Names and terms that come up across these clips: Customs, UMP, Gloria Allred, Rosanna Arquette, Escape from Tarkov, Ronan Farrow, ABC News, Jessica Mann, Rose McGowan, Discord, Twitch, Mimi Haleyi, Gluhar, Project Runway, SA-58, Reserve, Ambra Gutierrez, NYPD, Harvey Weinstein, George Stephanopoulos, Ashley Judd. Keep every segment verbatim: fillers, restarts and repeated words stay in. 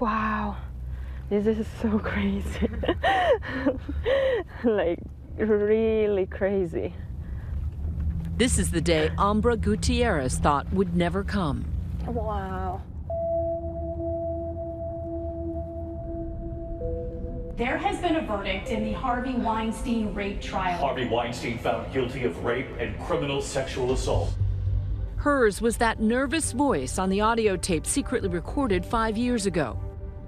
wow, this is so crazy. Like, really crazy. This is the day Ambra Gutierrez thought would never come. Wow. There has been a verdict in the Harvey Weinstein rape trial. Harvey Weinstein found guilty of rape and criminal sexual assault. Hers was that nervous voice on the audio tape secretly recorded five years ago.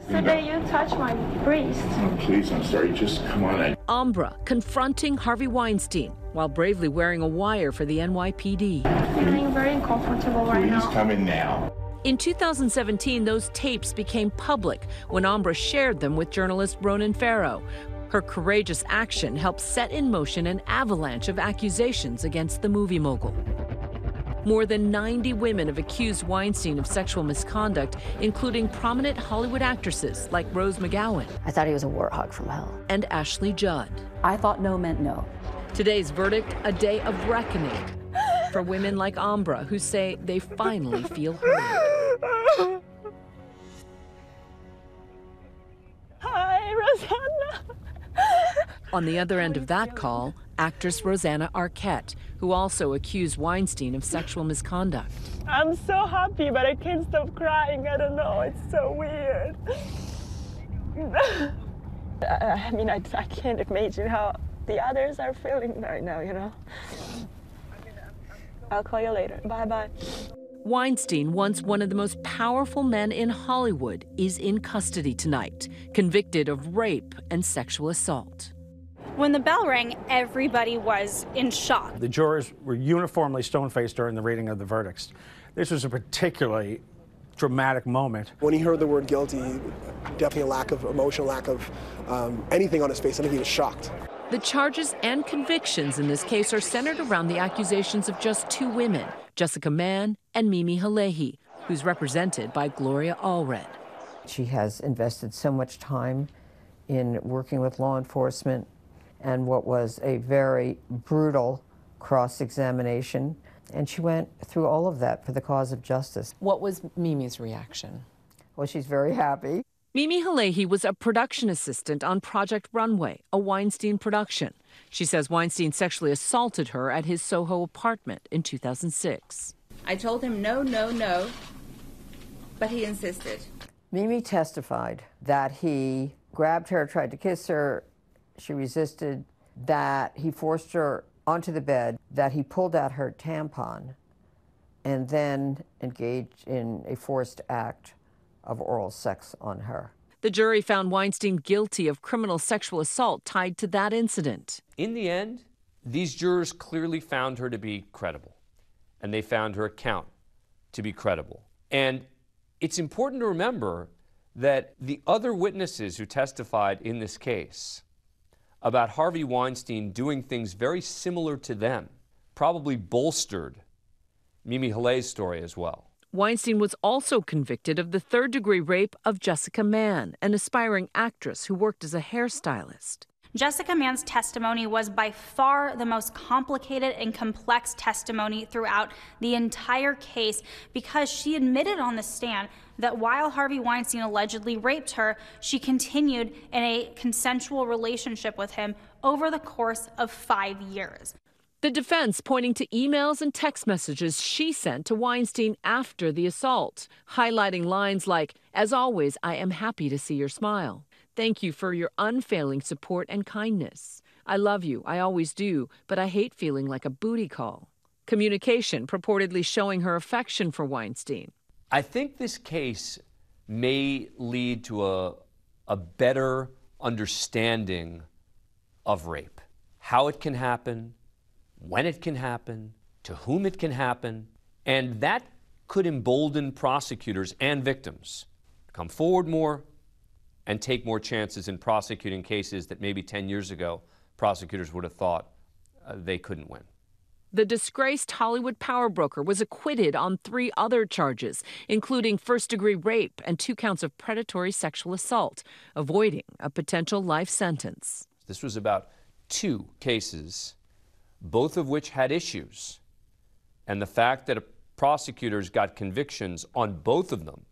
Today you touched my breast. Oh, please, I'm sorry, just come on. I... Ambra confronting Harvey Weinstein while bravely wearing a wire for the N Y P D. I'm feeling very uncomfortable right now. Please come in now. In two thousand seventeen, those tapes became public when Ambra shared them with journalist Ronan Farrow. Her courageous action helped set in motion an avalanche of accusations against the movie mogul. More than ninety women have accused Weinstein of sexual misconduct, including prominent Hollywood actresses like Rose McGowan. I thought he was a warthog from hell. And Ashley Judd. I thought no meant no. Today's verdict, a day of reckoning for women like Ambra, who say they finally feel heard. Hi, Rosanna. On the other end of that call, actress Rosanna Arquette, who also accused Weinstein of sexual misconduct. I'm so happy, but I can't stop crying. I don't know, it's so weird. I mean, I, I can't imagine how the others are feeling right now, you know? I'll call you later. Bye-bye. Weinstein, once one of the most powerful men in Hollywood, is in custody tonight, convicted of rape and sexual assault. When the bell rang, everybody was in shock. The jurors were uniformly stone-faced during the reading of the verdicts. This was a particularly dramatic moment. When he heard the word guilty, definitely a lack of emotion, lack of um, anything on his face. I think he was shocked. The charges and convictions in this case are centered around the accusations of just two women, Jessica Mann and Mimi Haleyi, who's represented by Gloria Allred. She has invested so much time in working with law enforcement and what was a very brutal cross-examination, and she went through all of that for the cause of justice. What was Mimi's reaction? Well, she's very happy. Mimi Haleyi was a production assistant on Project Runway, a Weinstein production. She says Weinstein sexually assaulted her at his Soho apartment in two thousand six. I told him no, no, no, but he insisted. Mimi testified that he grabbed her, tried to kiss her. She resisted, that he forced her onto the bed, that he pulled out her tampon, and then engaged in a forced act of oral sex on her. The jury found Weinstein guilty of criminal sexual assault tied to that incident. In the end, these jurors clearly found her to be credible, and they found her account to be credible. And it's important to remember that the other witnesses who testified in this case about Harvey Weinstein doing things very similar to them probably bolstered Mimi Haleyi's story as well. Weinstein was also convicted of the third-degree rape of Jessica Mann, an aspiring actress who worked as a hairstylist. Jessica Mann's testimony was by far the most complicated and complex testimony throughout the entire case because she admitted on the stand that while Harvey Weinstein allegedly raped her, she continued in a consensual relationship with him over the course of five years. The defense pointing to emails and text messages she sent to Weinstein after the assault, highlighting lines like, "As always, I am happy to see your smile. Thank you for your unfailing support and kindness. I love you, I always do, but I hate feeling like a booty call." Communication purportedly showing her affection for Weinstein. I think this case may lead to a, a better understanding of rape, how it can happen, when it can happen, to whom it can happen, and that could embolden prosecutors and victims to come forward more and take more chances in prosecuting cases that maybe ten years ago prosecutors would have thought uh, they couldn't win. The disgraced Hollywood power broker was acquitted on three other charges, including first-degree rape and two counts of predatory sexual assault, avoiding a potential life sentence. This was about two cases, both of which had issues. And the fact that prosecutors got convictions on both of them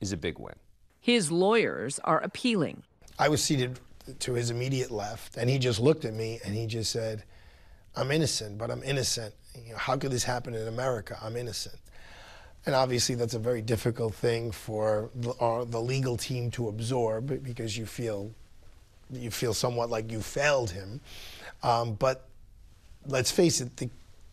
is a big win. His lawyers are appealing. I was seated to his immediate left, and he just looked at me and he just said, I'm innocent, but I'm innocent. You know, how could this happen in America? I'm innocent. And obviously that's a very difficult thing for the, uh, the legal team to absorb, because you feel, you feel somewhat like you failed him. Um, but let's face it, the,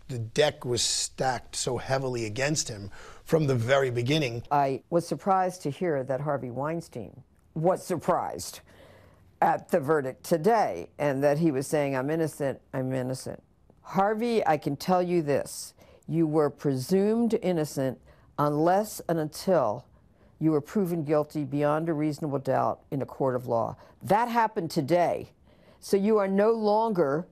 the deck was stacked so heavily against him from the very beginning. I was surprised to hear that Harvey Weinstein was surprised at the verdict today, and that he was saying, I'm innocent, I'm innocent. Harvey, I can tell you this, you were presumed innocent unless and until you were proven guilty beyond a reasonable doubt in a court of law. That happened today, so you are no longer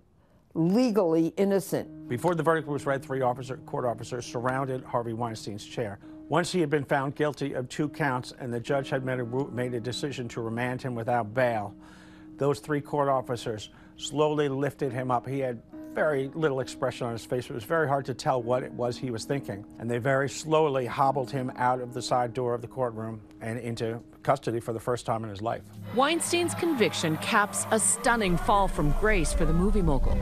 legally innocent. Before the verdict was read, three officer, court officers surrounded Harvey Weinstein's chair. Once he had been found guilty of two counts and the judge had made a, made a decision to remand him without bail, those three court officers slowly lifted him up. He had very little expression on his face. It was very hard to tell what it was he was thinking. And they very slowly hobbled him out of the side door of the courtroom and into custody for the first time in his life. Weinstein's conviction caps a stunning fall from grace for the movie mogul.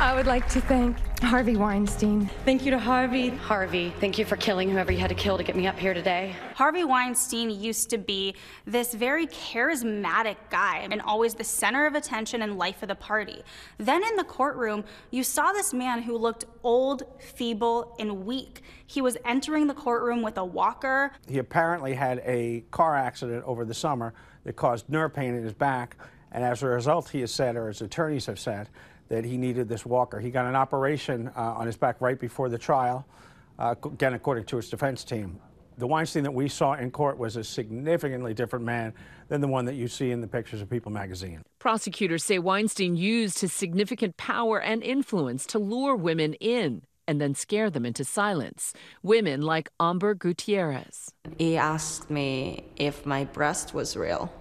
I would like to thank Harvey Weinstein. Thank you to Harvey. Harvey, thank you for killing whoever you had to kill to get me up here today. Harvey Weinstein used to be this very charismatic guy and always the center of attention and life of the party. Then in the courtroom, you saw this man who looked old, feeble, and weak. He was entering the courtroom with a walker. He apparently had a car accident over the summer that caused nerve pain in his back, and as a result, he has said, or his attorneys have said, that he needed this walker. He got an operation uh, on his back right before the trial, uh, again, according to his defense team. The Weinstein that we saw in court was a significantly different man than the one that you see in the pictures of People magazine. Prosecutors say Weinstein used his significant power and influence to lure women in and then scare them into silence. Women like Ambra Gutierrez. He asked me if my breast was real.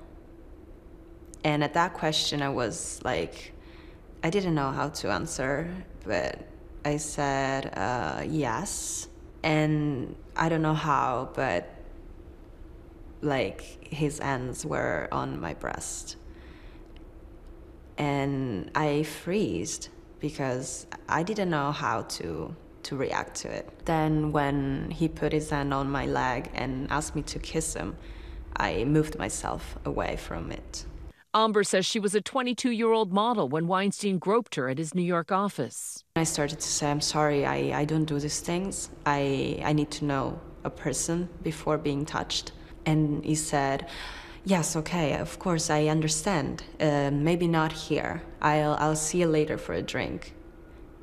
And at that question, I was like, I didn't know how to answer, but I said uh, yes. And I don't know how, but like his hands were on my breast. And I froze because I didn't know how to, to react to it. Then when he put his hand on my leg and asked me to kiss him, I moved myself away from it. Ambra says she was a twenty-two-year-old model when Weinstein groped her at his New York office. I started to say, I'm sorry, I, I don't do these things. I, I need to know a person before being touched. And he said, yes, okay, of course, I understand. Uh, maybe not here. I'll, I'll see you later for a drink.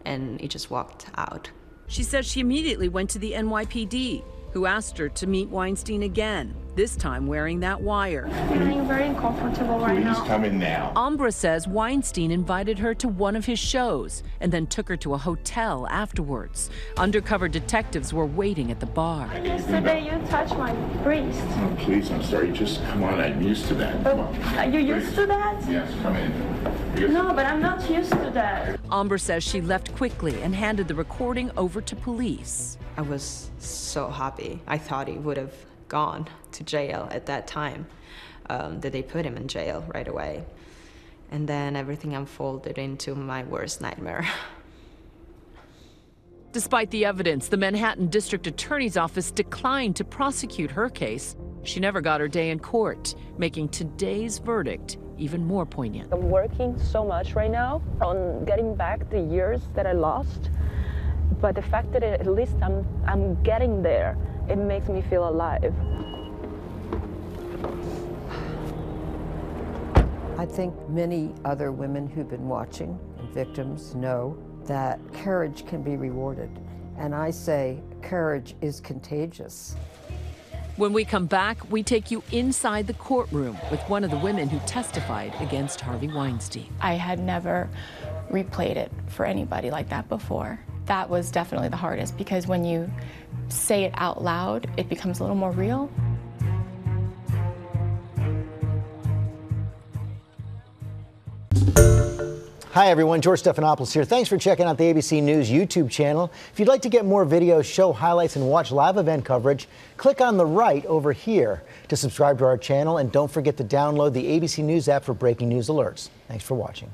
And he just walked out. She says she immediately went to the N Y P D, who asked her to meet Weinstein again, this time wearing that wire. I'm feeling very uncomfortable right Please now. Please come in now. Ambra says Weinstein invited her to one of his shows and then took her to a hotel afterwards. Undercover detectives were waiting at the bar. Yesterday you touched my breast. Oh, please, I'm sorry. Just come on. I'm used to that. Come on. Are you used please. to that? Yes, come in. No, but I'm not used to that. Ambra says she left quickly and handed the recording over to police. I was so happy. I thought he would have gone to jail at that time, um, that they put him in jail right away. And then everything unfolded into my worst nightmare. Despite the evidence, the Manhattan District Attorney's Office declined to prosecute her case. She never got her day in court, making today's verdict even more poignant. I'm working so much right now on getting back the years that I lost, but the fact that at least I'm, I'm getting there, it makes me feel alive. I think many other women who've been watching, victims, know that courage can be rewarded. And I say courage is contagious. When we come back, we take you inside the courtroom with one of the women who testified against Harvey Weinstein. I had never replayed it for anybody like that before. That was definitely the hardest, because when you say it out loud, it becomes a little more real. Hi everyone, George Stephanopoulos here. Thanks for checking out the A B C News YouTube channel. If you'd like to get more videos, show highlights, and watch live event coverage, click on the right over here to subscribe to our channel, and don't forget to download the A B C News app for breaking news alerts. Thanks for watching.